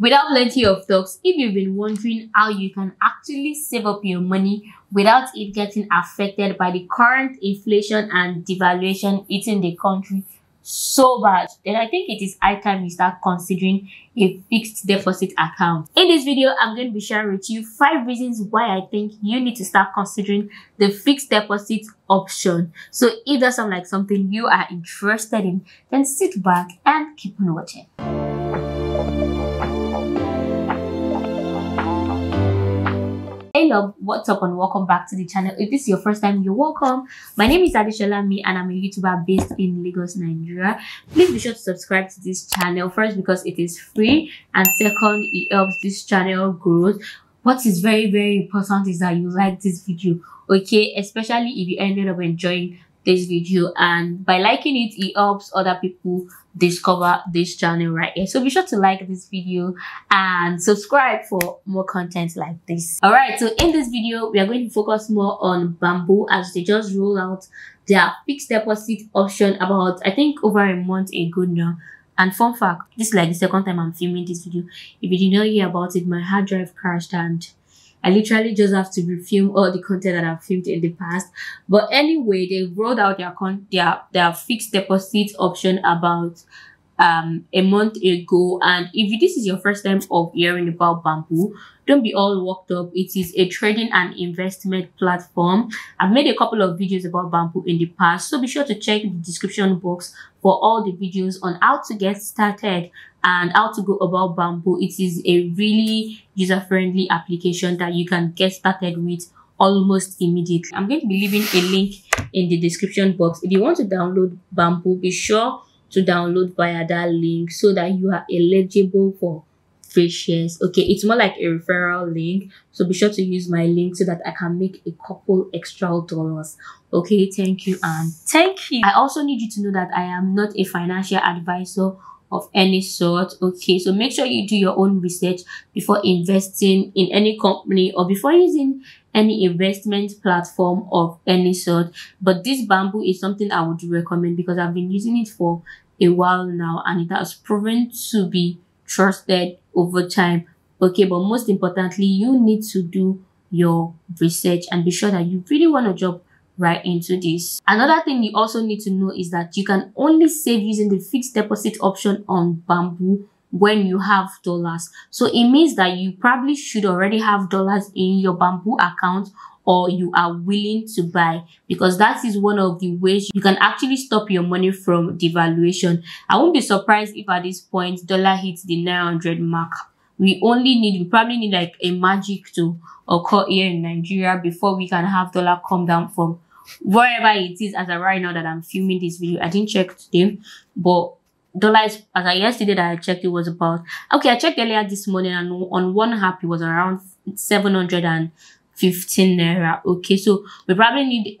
Without plenty of talks, if you've been wondering how you can actually save up your money without it getting affected by the current inflation and devaluation eating the country so bad, then I think it is high time you start considering a fixed deposit account. In this video, I'm going to be sharing with you 5 reasons why I think you need to start considering the fixed deposit option. So if that sounds like something you are interested in, then sit back and keep on watching. Hey love, what's up and welcome back to the channel. If this is your first time, you're welcome. My name is Adesholamie and I'm a YouTuber based in Lagos, Nigeria. Please be sure to subscribe to this channel, first because it is free, and second, it helps this channel grow. What is very, very important is that you like this video, okay, especially if you ended up enjoying this video, and by liking it, it helps other people discover this channel right here. So be sure to like this video and subscribe for more content like this. All right, so in this video, we are going to focus more on Bamboo as they just rolled out their fixed deposit option about, I think, over a month ago now. And fun fact, this is like the second time I'm filming this video. If you did not hear about it, my hard drive crashed and I literally just have to refilm all the content that I've filmed in the past. But anyway, they rolled out their fixed deposit option about a month ago. And if this is your first time of hearing about Bamboo, don't be all worked up. It is a trading and investment platform. I've made a couple of videos about Bamboo in the past, so be sure to check the description box for all the videos on how to get started and how to go about Bamboo. It is a really user-friendly application that you can get started with almost immediately. I'm going to be leaving a link in the description box. If you want to download Bamboo, be sure to download via that link so that you are eligible for free shares. Okay, it's more like a referral link, so be sure to use my link so that I can make a couple extra dollars. Okay, thank you and thank you. I also need you to know that I am not a financial advisor of any sort, okay? So make sure you do your own research before investing in any company or before using any investment platform of any sort. But this Bamboo is something I would recommend because I've been using it for a while now and it has proven to be trusted over time, okay? But most importantly, you need to do your research and be sure that you really want to jump right into this. Another thing you also need to know is that you can only save using the fixed deposit option on Bamboo when you have dollars. So it means that you probably should already have dollars in your Bamboo account, or you are willing to buy, because that is one of the ways you can actually stop your money from devaluation. I won't be surprised if at this point dollar hits the 900 mark. We probably need like a magic to occur here in Nigeria before we can have dollar come down from wherever it is. As of right now that I'm filming this video, I didn't check today, but dollar is, as I yesterday that I checked, it was about, okay, I checked earlier this morning and on one app it was around 715 naira. Okay, so we probably need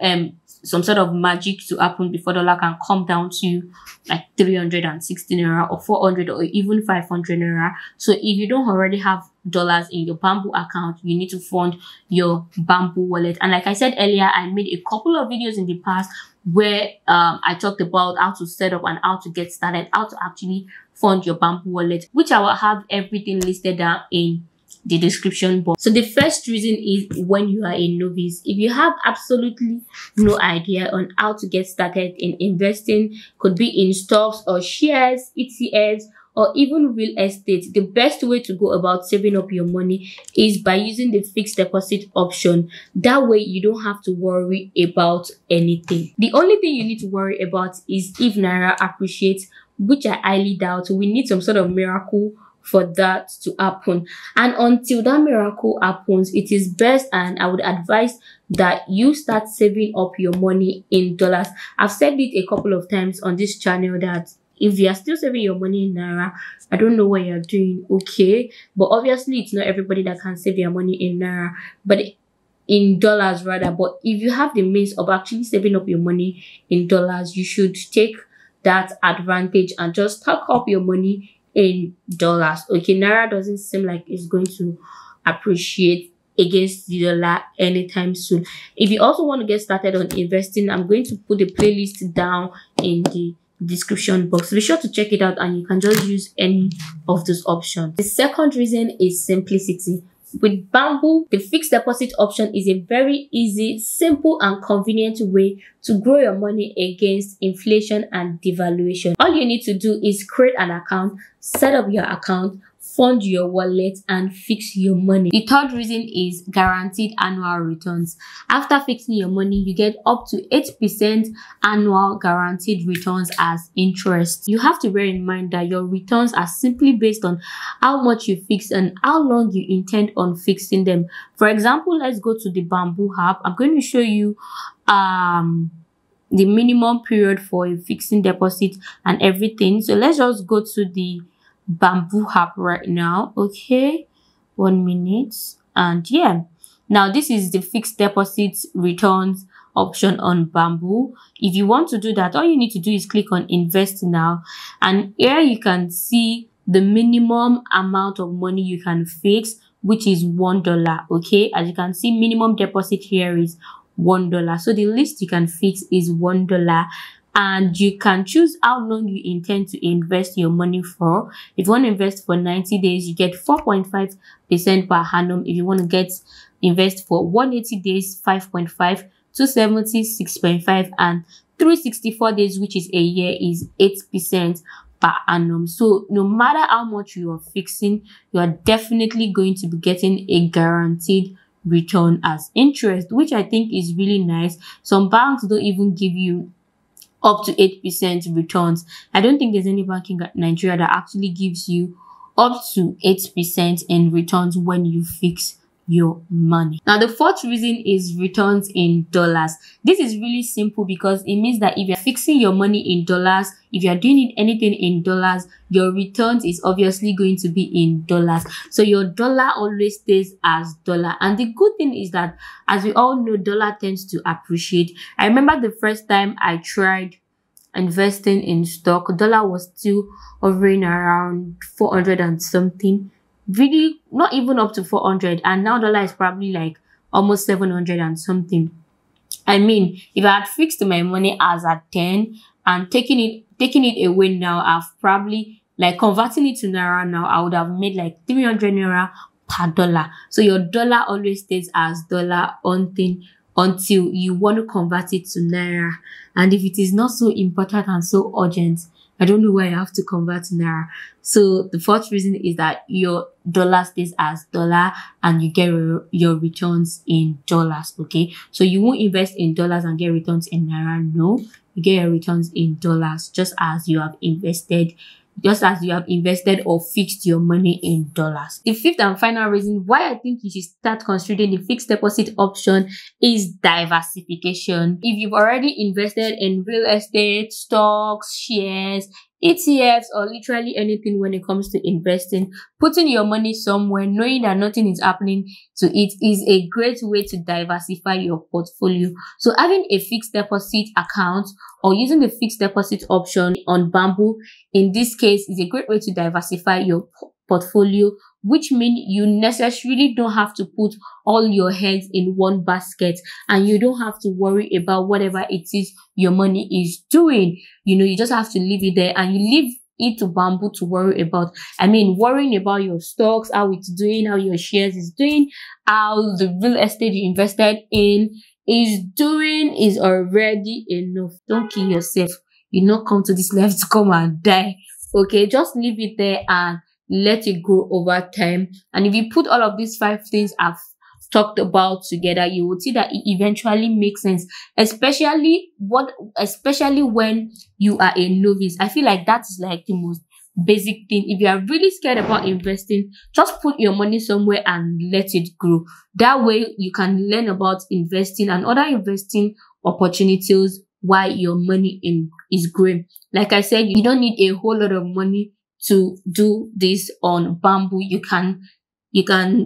some sort of magic to happen before dollar can come down to like 360 naira or 400 or even 500 naira. So if you don't already have dollars in your Bamboo account, you need to fund your Bamboo wallet. And like I said earlier, I made a couple of videos in the past where I talked about how to set up and how to get started, how to actually fund your Bamboo wallet, which I will have everything listed down in the description box. So the first reason is when you are a novice. If you have absolutely no idea on how to get started in investing, could be in stocks or shares, ETFs, or even real estate, the best way to go about saving up your money is by using the fixed deposit option. That way you don't have to worry about anything. The only thing you need to worry about is if Naira appreciates, which I highly doubt. We need some sort of miracle for that to happen, and until that miracle happens, it is best, and I would advise that you start saving up your money in dollars. I've said it a couple of times on this channel that if you are still saving your money in Naira, I don't know what you're doing, okay? But obviously it's not everybody that can save their money in Naira, but in dollars rather. But if you have the means of actually saving up your money in dollars, you should take that advantage and just stock up your money in dollars, okay? Naira doesn't seem like it's going to appreciate against the dollar anytime soon. If you also want to get started on investing, I'm going to put the playlist down in the description box. Be sure to check it out, and you can just use any of those options. The second reason is simplicity. With Bamboo, the fixed deposit option is a very easy, simple and convenient way to grow your money against inflation and devaluation. All you need to do is create an account, set up your account, fund your wallet and fix your money. The third reason is guaranteed annual returns. After fixing your money, you get up to 8% annual guaranteed returns as interest. You have to bear in mind that your returns are simply based on how much you fix and how long you intend on fixing them. For example, let's go to the Bamboo app. I'm going to show you the minimum period for a fixing deposit and everything. So let's just go to the Bamboo app right now. Okay, 1 minute. And yeah, now this is the fixed deposits returns option on Bamboo. If you want to do that, all you need to do is click on invest now, and here you can see the minimum amount of money you can fix, which is $1. Okay, as you can see, minimum deposit here is $1, so the least you can fix is $1. And you can choose how long you intend to invest your money for. If you want to invest for 90 days, you get 4.5% per annum. If you want to invest for 180 days, 5.5, 270, 6.5, and 364 days, which is a year, is 8% per annum. So no matter how much you are fixing, you are definitely going to be getting a guaranteed return as interest, which I think is really nice. Some banks don't even give you up to 8% returns. I don't think there's any bank in Nigeria that actually gives you up to 8% in returns when you fix your money. Now, the fourth reason is returns in dollars. This is really simple because it means that if you're fixing your money in dollars, if you're doing anything in dollars, your returns is obviously going to be in dollars. So your dollar always stays as dollar. And the good thing is that, as we all know, dollar tends to appreciate. I remember the first time I tried investing in stock, dollar was still hovering around 400 and something. Really not even up to 400, and now dollar is probably like almost 700 and something. I mean, if I had fixed my money as at 10 and taking it away now, I've probably like converting it to naira now, I would have made like 300 naira per dollar. So your dollar always stays as dollar until you want to convert it to naira. And if it is not so important and so urgent, I don't know why I have to convert to naira. So the fourth reason is that your dollar stays as dollar and you get your returns in dollars. Okay, so you won't invest in dollars and get returns in naira. No, you get your returns in dollars just as you have invested or fixed your money in dollars. The fifth and final reason why I think you should start considering the fixed deposit option is diversification. If you've already invested in real estate, stocks, shares, ETFs, or literally anything when it comes to investing, putting your money somewhere, knowing that nothing is happening to it, is a great way to diversify your portfolio. So having a fixed deposit account or using the fixed deposit option on Bamboo, in this case, is a great way to diversify your portfolio, which means you necessarily don't have to put all your eggs in one basket, and you don't have to worry about whatever it is your money is doing. You know, you just have to leave it there, and you leave it to Bamboo to worry about. I mean, worrying about your stocks, how it's doing, how your shares is doing, how the real estate you invested in is doing is already enough. Don't kill yourself. You not come to this life to come and die. Okay, just leave it there and let it grow over time. And if you put all of these 5 things I've talked about together, you will see that it eventually makes sense, especially when you are a novice. I feel like that is like the most basic thing. If you are really scared about investing, just put your money somewhere and let it grow. That way you can learn about investing and other investing opportunities while your money is growing. Like I said, you don't need a whole lot of money to do this on Bamboo. You can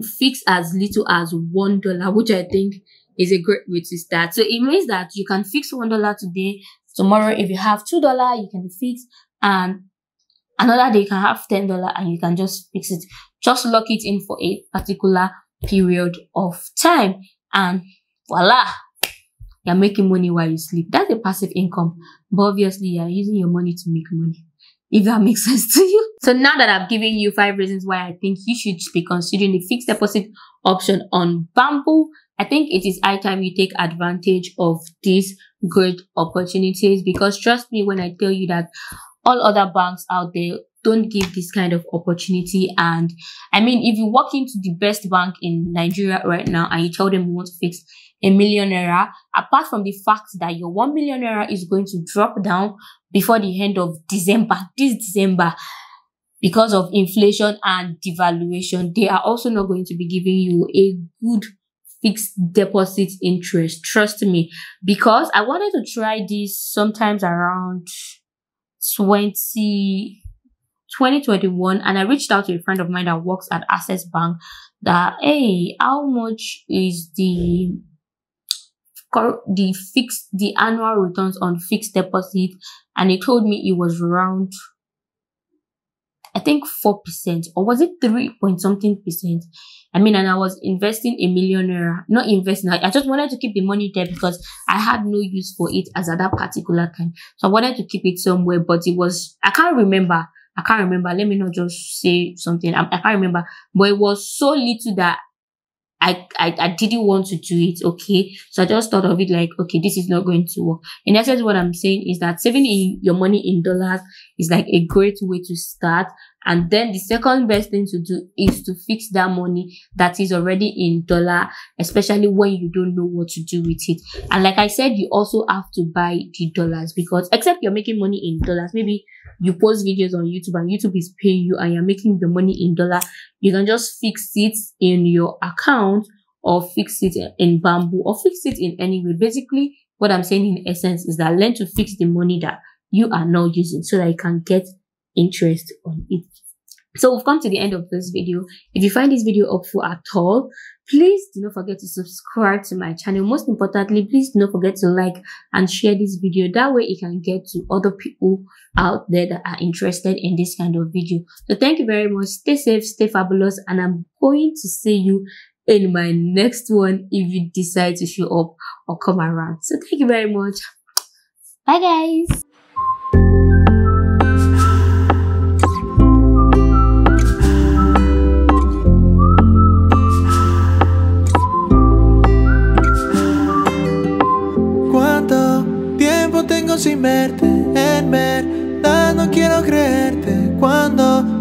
fix as little as $1, which I think is a great way to start. So it means that you can fix $1 today. Tomorrow, if you have $2, you can fix, and another day you can have $10, and you can just fix it. Just lock it in for a particular period of time, and voila, You're making money while you sleep. That's a passive income. But obviously, you're using your money to make money. If that makes sense to you. So now that I've given you 5 reasons why I think you should be considering the fixed deposit option on Bamboo, I think it is high time you take advantage of these great opportunities, because trust me when I tell you that all other banks out there don't give this kind of opportunity. And I mean, if you walk into the best bank in Nigeria right now and you tell them you want to fix ₦1 million, apart from the fact that your ₦1 million is going to drop down before the end of December, because of inflation and devaluation, they are also not going to be giving you a good fixed deposit interest. Trust me, because I wanted to try this sometimes around 2021, and I reached out to a friend of mine that works at Access Bank that, hey, how much is the annual returns on fixed deposit? And he told me it was around, I think 4%, or was it 3 point something %? I mean, and I was investing ₦1 million, not investing. I just wanted to keep the money there because I had no use for it as at that particular time. So I wanted to keep it somewhere, but it was, I can't remember. Let me not just say something. I can't remember, but it was so little that I didn't want to do it. Okay. So I just thought of it like, okay, this is not going to work. In essence, what I'm saying is that saving your money in dollars is like a great way to start. And then the second best thing to do is to fix that money that is already in dollar, especially when you don't know what to do with it. And like I said, you also have to buy the dollars, because except you're making money in dollars, maybe you post videos on YouTube and YouTube is paying you and you're making the money in dollar, you can just fix it in your account or fix it in Bamboo or fix it in any way. Basically, what I'm saying in essence is that learn to fix the money that you are not using so that you can get interest on it. So we've come to the end of this video. If you find this video helpful at all, please do not forget to subscribe to my channel. Most importantly, please do not forget to like and share this video. That way it can get to other people out there that are interested in this kind of video. So thank you very much. Stay safe, stay fabulous, and I'm going to see you in my next one if you decide to show up or come around. So thank you very much. Bye guys. Sin verte, en verdad no quiero creerte cuando